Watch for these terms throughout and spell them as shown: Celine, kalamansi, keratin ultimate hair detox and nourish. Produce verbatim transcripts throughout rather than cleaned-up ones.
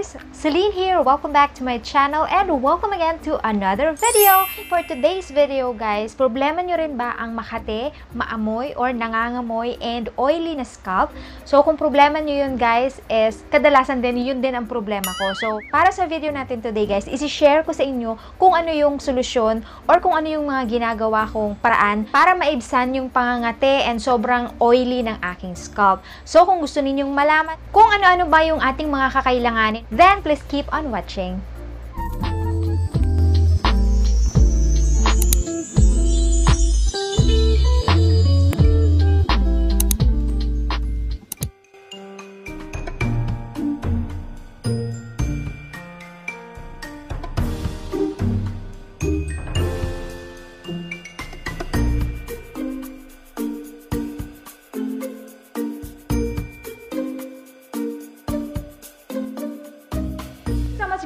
guys, Celine here. Welcome back to my channel and welcome again to another video. For today's video guys, problema nyo rin ba ang makate, maamoy or nangangamoy and oily na scalp? So kung problema nyo yun guys, is kadalasan din yun din ang problema ko. So para sa video natin today guys, isi-share ko sa inyo kung ano yung solusyon or kung ano yung mga ginagawa kong paraan para maibsan yung pangangate and sobrang oily ng aking scalp. So kung gusto ninyong malaman kung ano-ano ba yung ating mga kakailanganin, then please keep on watching.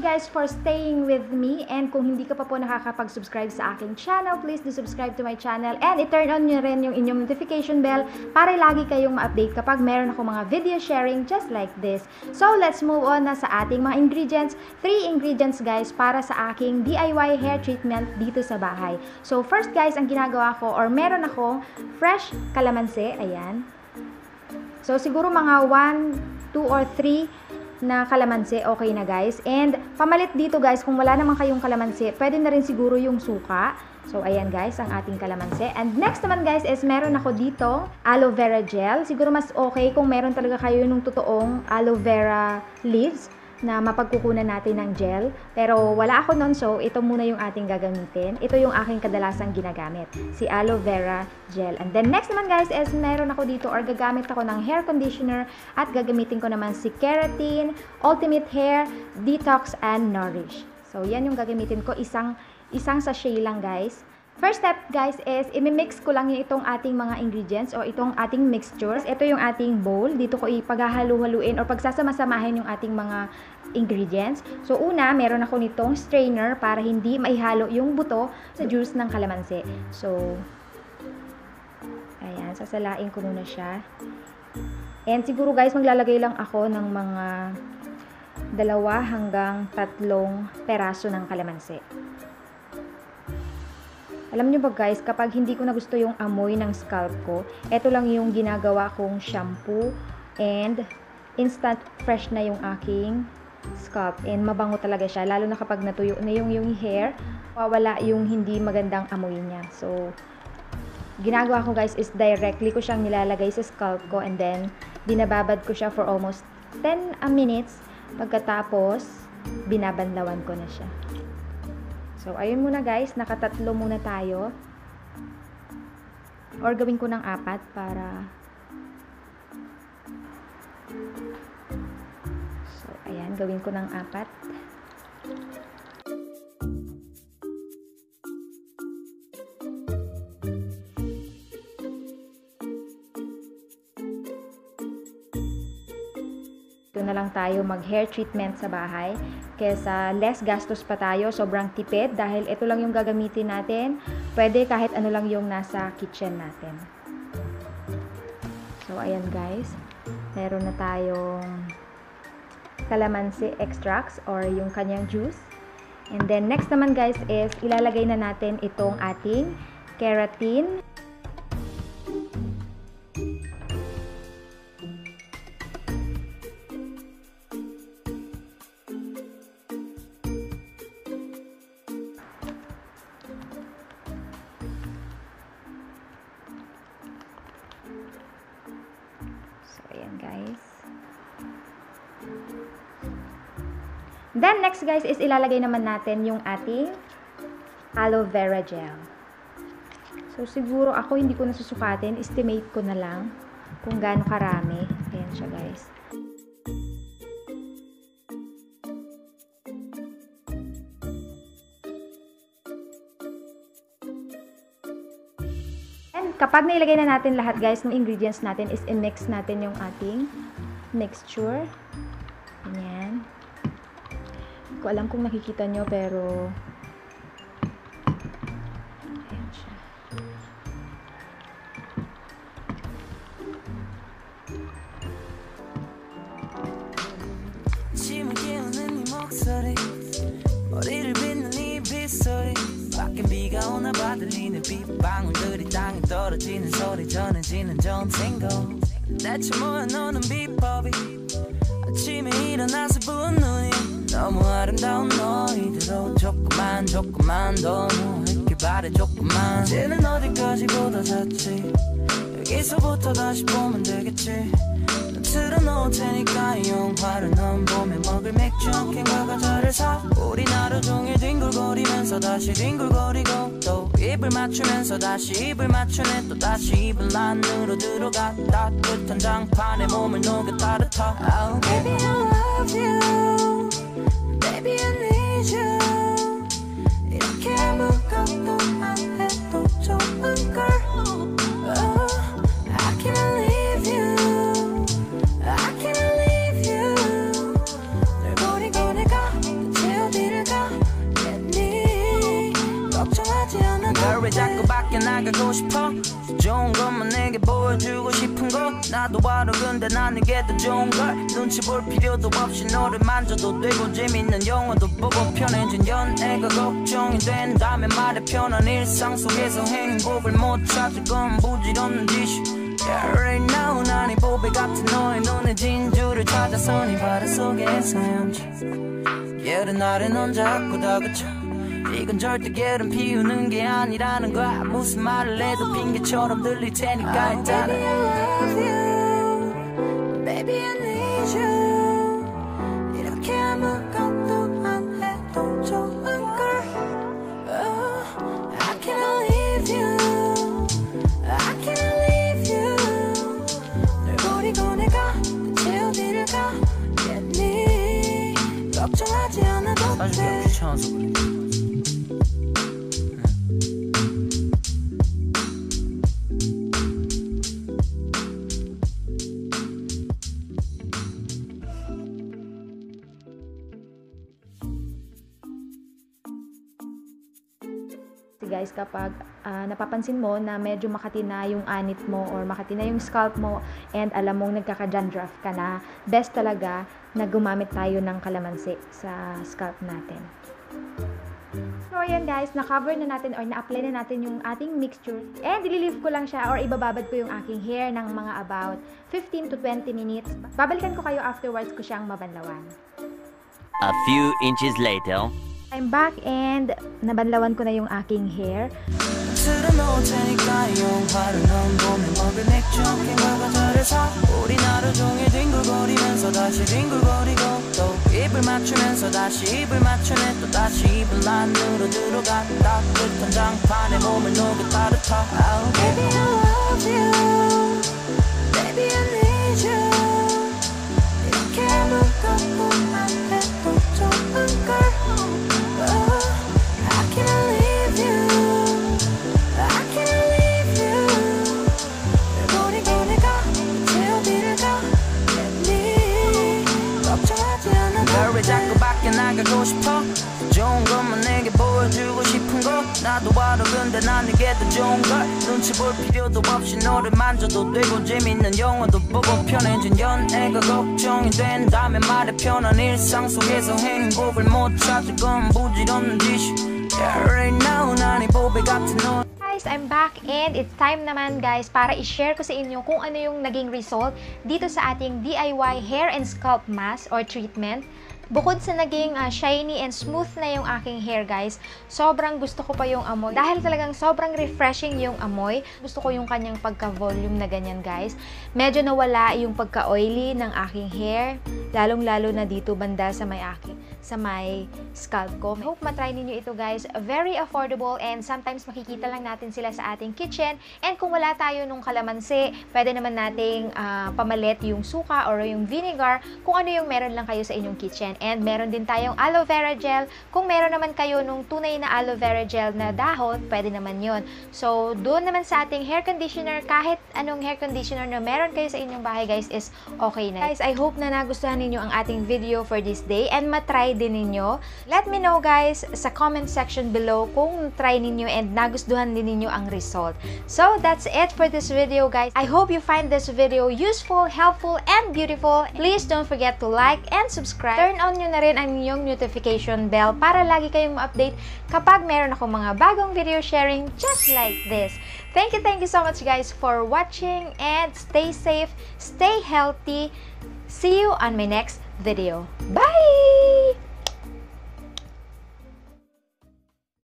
Guys, for staying with me, and kung hindi ka pa po nakakapag-subscribe sa aking channel, please do subscribe to my channel and i-turn on nyo rin yung inyong notification bell para lagi kayong ma-update kapag meron ako mga video sharing just like this. So let's move on na sa ating mga ingredients. Three ingredients guys para sa aking D I Y hair treatment dito sa bahay. So first guys, ang ginagawa ko or meron akong fresh kalamansi, ayan. So siguro mga one, two or three na kalamansi, okay na guys. And pamalit dito guys, kung wala naman kayong kalamansi, pwede na rin siguro yung suka. So ayan guys, ang ating kalamansi. And next naman guys is meron ako dito aloe vera gel. Siguro mas okay kung meron talaga kayo nung totoong aloe vera leaves na mapagkukunan natin ng gel. Pero wala ako nun, so ito muna yung ating gagamitin. Ito yung aking kadalasang ginagamit, si aloe vera gel. And then next naman guys is meron ako dito or gagamit ako ng hair conditioner at gagamitin ko naman si Keratin Ultimate Hair Detox and Nourish. So yan yung gagamitin ko, isang, isang sachet lang guys. First step guys is imimix ko lang yung itong ating mga ingredients o itong ating mixtures. Ito yung ating bowl. Dito ko ipaghahalu-haluin o pagsasamasamahin yung ating mga ingredients. So una, meron ako nitong strainer para hindi maihalo yung buto sa juice ng kalamansi. So ayan, sasalain ko muna siya. And siguro guys, maglalagay lang ako ng mga dalawa hanggang tatlong peraso ng kalamansi. Alam nyo ba guys, kapag hindi ko na gusto yung amoy ng scalp ko, eto lang yung ginagawa kong shampoo and instant fresh na yung aking scalp. And mabango talaga siya, lalo na kapag natuyo na yung, yung hair, wala yung hindi magandang amoy niya. So, ginagawa ko guys is directly ko siyang nilalagay sa scalp ko and then binababad ko siya for almost ten minutes. Pagkatapos, binabanlawan ko na siya. So, ayun muna guys, nakatatlo muna tayo. Or gawin ko ng apat para... So, ayan, gawin ko ng apat. Ito na lang tayo mag hair treatment sa bahay kesa less gastos pa tayo, sobrang tipid dahil ito lang yung gagamitin natin. Pwede kahit ano lang yung nasa kitchen natin. So ayan guys, meron na tayong kalamansi extracts or yung kanyang juice. And then next naman guys is ilalagay na natin itong ating keratin. Then next guys is ilalagay naman natin yung ating aloe vera gel. So siguro ako hindi ko nasusukatin, estimate ko na lang kung gaano karami. Ayan siya guys. And kapag nailagay na natin lahat guys ng ingredients natin is i-mix natin yung ating mixture. Ayan. Ko alam kung nakikita nyo pero ayan siya. Ayan. 들리는 빗방울들이 땅에 떨어지는 소리 전해지는 전생고 대체 뭐야 너는 비법이 아침에 일어나서 부은 눈이 너무 아름다운 너희들로 조금만 조금만 너무 했길 바래 조금만 이제는 어디까지 걷어졌지 여기서부터 다시 보면 되겠지 틀어놓을 테니까 이 영화를 넌 봄에 먹을 맥주 캔과 과자를 사 우린 하루 종일 뒹굴거리면서 다시 뒹굴거리고 또 입을 맞추면서 다시 입을 맞추네 또 다시 입을 안으로 들어가 따뜻한 장판에 몸을 녹여 따뜻하 oh. Baby I love you Baby I need you 이렇게 아무것도 안 해도 좋은 걸 널 왜 자꾸 밖에 나가고 싶어 좋은 것만 내게 보여주고 싶은 거 나도 바로 근데 난 내게 더 좋은 걸 눈치 볼 필요도 없이 너를 만져도 되고 재밌는 영화도 보고 편해진 연애가 걱정이 된다면 말해 편한 일상 속에서 행복을 못 찾을 건 부질없는 짓이 Yeah right now 난 이 보배 같은 너의 눈에 진주를 찾아서 네 바다 속에서 헤엄쳐 예를 나를 넌 자꾸 다그쳐 이건 절대 게으름 피우는 게 아니라는 거야 무슨 말을 해도 핑계처럼 들릴 테니까 일단 Baby I love you Baby I need you 이렇게 아무것도 안 해도 좋은 걸 oh, I can't leave you I can't leave you 널 버리고 내가 대체 어디를 가겠니 걱정하지 않아도 돼 사실 귀찮아서 그래 guys kapag uh, napapansin mo na medyo makatina yung anit mo or makatina yung scalp mo and alam mong nagkaka-dandruff ka na, best talaga na gumamit tayo ng kalamansi sa scalp natin. So yun guys, na-cover na natin or na-apply na natin yung ating mixture and ililive ko lang siya or ibababad ko yung aking hair ng mga about fifteen to twenty minutes. Babalikan ko kayo afterwards ko siyang mabanlawan. A few inches later. I'm back and nabanlawan ko na yung aking hair. Baby, I love you. Baby, I need you. 이렇게 아무것도 안 해도 좋은 걸. 왜 자꾸 밖에 나가고 싶어 좋은 것만 내게 보여주고 싶은 거 나도 바로 근데 난 내게 더 좋은 걸 눈치 볼 필요도 없이 너를 만져도 되고 재밌는 영화도 보고 편해진 연애가 걱정이 된다면 말해 편한 일상 속에서 행복을 못 찾을 건 부질없는 짓이 Yeah right now 난 이 보배 같은 너 Guys, I'm back and it's time naman guys para i-share ko sa inyo kung ano yung naging result dito sa ating D I Y hair and scalp mask or treatment. Bukod sa naging uh, shiny and smooth na yung aking hair guys, sobrang gusto ko pa yung amoy. Dahil talagang sobrang refreshing yung amoy, gusto ko yung kanyang pagka-volume na ganyan guys. Medyo nawala yung pagka-oily ng aking hair, lalong-lalo na dito banda sa may aking. sa my scalp ko. I hope matry ninyo ito guys. Very affordable and sometimes makikita lang natin sila sa ating kitchen and kung wala tayo nung kalamansi, pwede naman nating uh, pamalit yung suka or yung vinegar kung ano yung meron lang kayo sa inyong kitchen. And meron din tayong aloe vera gel. Kung meron naman kayo nung tunay na aloe vera gel na dahon, pwede naman yun. So, doon naman sa ating hair conditioner, kahit anong hair conditioner na meron kayo sa inyong bahay guys is okay na. Guys, I hope na nagustuhan ninyo ang ating video for this day and matry try din ninyo. Let me know guys sa comment section below kung try ninyo and nagustuhan din ninyo ang result. So that's it for this video guys. I hope you find this video useful, helpful, and beautiful. Please don't forget to like and subscribe. Turn on nyo na rin ang inyong notification bell para lagi kayong ma-update kapag meron akong mga bagong video sharing just like this. Thank you, thank you so much guys for watching, and stay safe, stay healthy. See you on my next video. Bye!